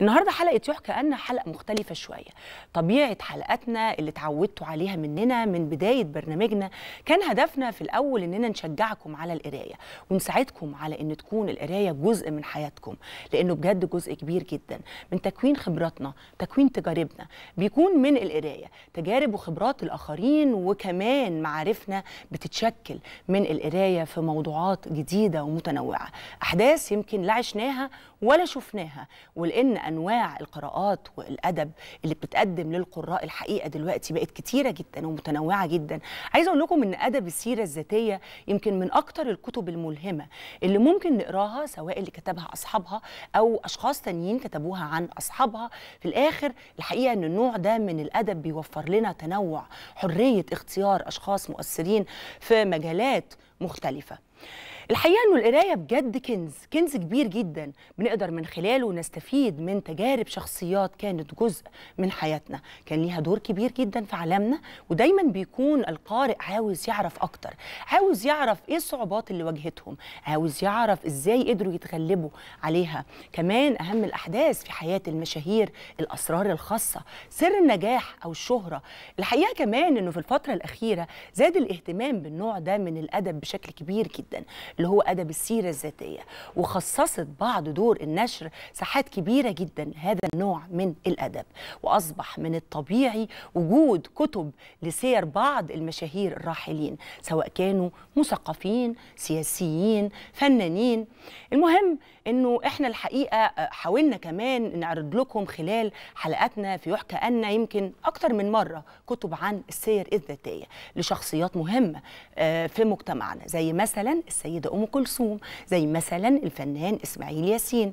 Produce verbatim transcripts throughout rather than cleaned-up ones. النهارده حلقه يحكى أن حلقه مختلفه شويه. طبيعه حلقاتنا اللي اتعودتوا عليها مننا من بدايه برنامجنا كان هدفنا في الاول اننا نشجعكم على القرايه ونساعدكم على ان تكون القرايه جزء من حياتكم، لانه بجد جزء كبير جدا من تكوين خبراتنا، تكوين تجاربنا بيكون من القرايه، تجارب وخبرات الاخرين وكمان معارفنا بتتشكل من القرايه في موضوعات جديده ومتنوعه، احداث يمكن لا عشناها ولا شفناها، ولان انواع القراءات والادب اللي بتتقدم للقراء الحقيقه دلوقتي بقت كتيره جدا ومتنوعه جدا. عايزه اقول لكم ان ادب السيره الذاتيه يمكن من اكتر الكتب الملهمه اللي ممكن نقراها، سواء اللي كتبها اصحابها او اشخاص تانيين كتبوها عن اصحابها. في الاخر الحقيقه ان النوع ده من الادب بيوفر لنا تنوع، حريه اختيار اشخاص مؤثرين في مجالات مختلفه. الحقيقه انه القرايه بجد كنز، كنز كبير جدا بنقدر من خلاله نستفيد من تجارب شخصيات كانت جزء من حياتنا، كان ليها دور كبير جدا في عالمنا، ودايما بيكون القارئ عاوز يعرف اكتر، عاوز يعرف ايه الصعوبات اللي واجهتهم، عاوز يعرف ازاي قدروا يتغلبوا عليها، كمان اهم الاحداث في حياه المشاهير، الاسرار الخاصه، سر النجاح او الشهره. الحقيقه كمان انه في الفتره الاخيره زاد الاهتمام بالنوع ده من الادب بشكل كبير جدا، اللي هو أدب السيرة الذاتية، وخصصت بعض دور النشر ساحات كبيرة جدا هذا النوع من الأدب، وأصبح من الطبيعي وجود كتب لسير بعض المشاهير الراحلين، سواء كانوا مثقفين، سياسيين، فنانين. المهم أنه إحنا الحقيقة حاولنا كمان نعرض لكم خلال حلقاتنا في يحكى أن يمكن أكتر من مرة كتب عن السير الذاتية لشخصيات مهمة في مجتمعنا، زي مثلا السيدة أم كلثوم، زي مثلا الفنان إسماعيل ياسين.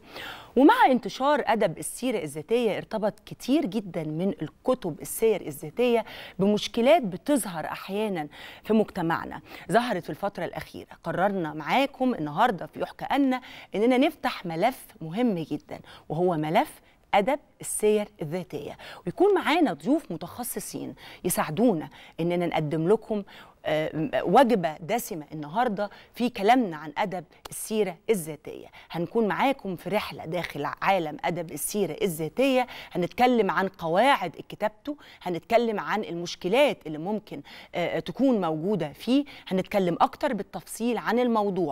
ومع انتشار أدب السيرة الذاتية ارتبط كتير جدا من الكتب السير الذاتية بمشكلات بتظهر أحيانا في مجتمعنا، ظهرت في الفترة الأخيرة. قررنا معاكم النهاردة في يحكى أن أننا نفتح ملف مهم جدا، وهو ملف أدب السير الذاتية، ويكون معانا ضيوف متخصصين يساعدونا أننا نقدم لكم وجبة دسمة النهاردة في كلامنا عن أدب السيرة الذاتية. هنكون معاكم في رحلة داخل عالم أدب السيرة الذاتية، هنتكلم عن قواعد كتابته، هنتكلم عن المشكلات اللي ممكن تكون موجودة فيه، هنتكلم أكتر بالتفصيل عن الموضوع